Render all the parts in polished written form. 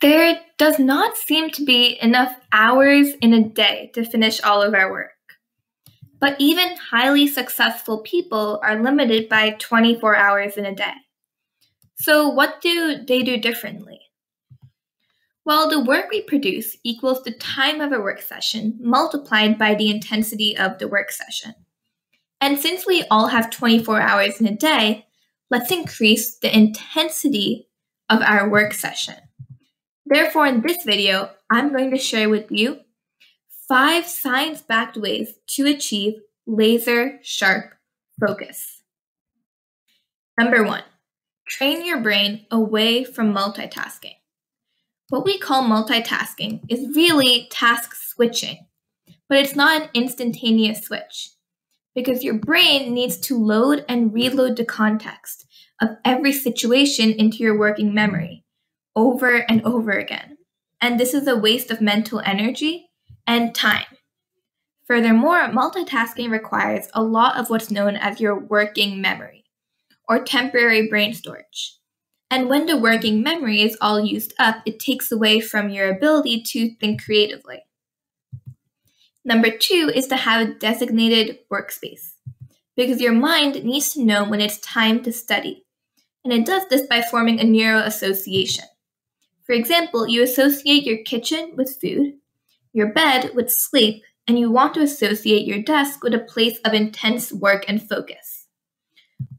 There does not seem to be enough hours in a day to finish all of our work. But even highly successful people are limited by 24 hours in a day. So what do they do differently? Well, the work we produce equals the time of a work session multiplied by the intensity of the work session. And since we all have 24 hours in a day, let's increase the intensity of our work session. Therefore, in this video, I'm going to share with you 5 science-backed ways to achieve laser-sharp focus. Number 1, train your brain away from multitasking. What we call multitasking is really task switching, but it's not an instantaneous switch because your brain needs to load and reload the context of every situation into your working memory over and over again. And this is a waste of mental energy and time. Furthermore, multitasking requires a lot of what's known as your working memory or temporary brain storage. And when the working memory is all used up, it takes away from your ability to think creatively. Number 2 is to have a designated workspace because your mind needs to know when it's time to study. And it does this by forming a neuro association. For example, you associate your kitchen with food, your bed with sleep, and you want to associate your desk with a place of intense work and focus.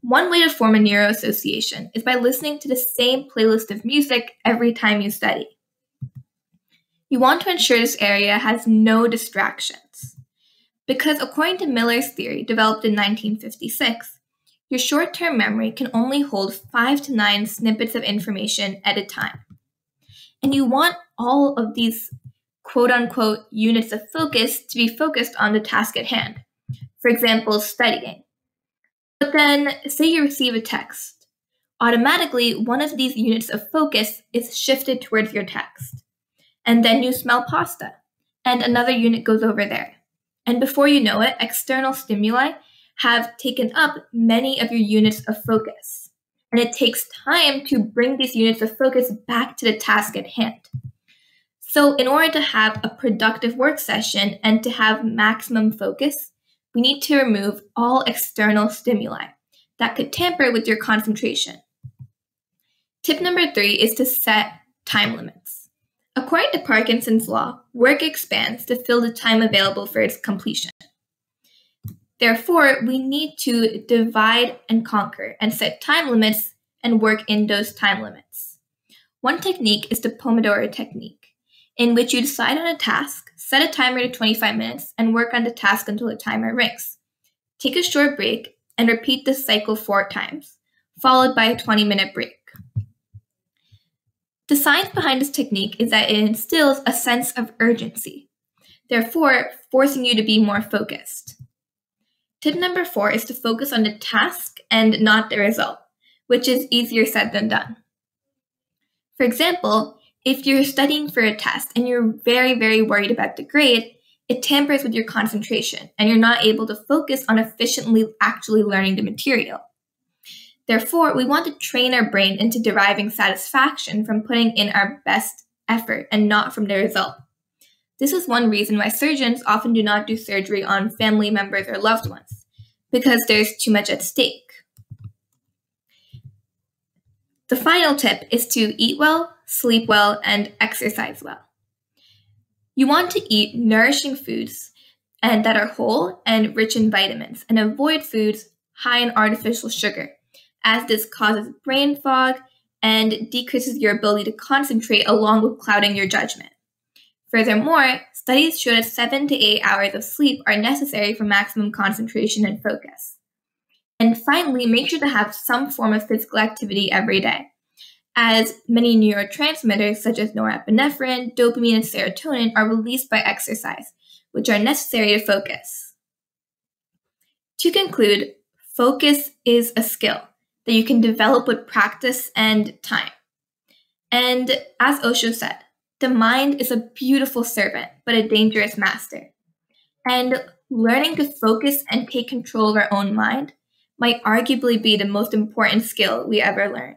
One way to form a neuro association is by listening to the same playlist of music every time you study. You want to ensure this area has no distractions because according to Miller's theory, developed in 1956, your short-term memory can only hold 5 to 9 snippets of information at a time. And you want all of these quote-unquote units of focus to be focused on the task at hand. For example, studying. But then, say you receive a text. Automatically, one of these units of focus is shifted towards your text. And then you smell pasta, and another unit goes over there. And before you know it, external stimuli have taken up many of your units of focus. And it takes time to bring these units of focus back to the task at hand. So in order to have a productive work session and to have maximum focus, we need to remove all external stimuli that could tamper with your concentration. Tip number 3 is to set time limits. According to Parkinson's law, work expands to fill the time available for its completion. Therefore, we need to divide and conquer and set time limits and work in those time limits. One technique is the Pomodoro Technique, in which you decide on a task, set a timer to 25 minutes, and work on the task until the timer rings. Take a short break and repeat this cycle 4 times, followed by a 20-minute break. The science behind this technique is that it instills a sense of urgency, therefore forcing you to be more focused. Tip number 4 is to focus on the task and not the result, which is easier said than done. For example, if you're studying for a test and you're very, very worried about the grade, it tampers with your concentration and you're not able to focus on efficiently actually learning the material. Therefore, we want to train our brain into deriving satisfaction from putting in our best effort and not from the result. This is one reason why surgeons often do not do surgery on family members or loved ones, because there's too much at stake. The final tip is to eat well, sleep well, and exercise well. You want to eat nourishing foods and that are whole and rich in vitamins, and avoid foods high in artificial sugar, as this causes brain fog and decreases your ability to concentrate along with clouding your judgment. Furthermore, studies show that 7 to 8 hours of sleep are necessary for maximum concentration and focus. And finally, make sure to have some form of physical activity every day, as many neurotransmitters such as norepinephrine, dopamine, and serotonin are released by exercise, which are necessary to focus. To conclude, focus is a skill that you can develop with practice and time. And as Osho said, the mind is a beautiful servant, but a dangerous master. And learning to focus and take control of our own mind might arguably be the most important skill we ever learn.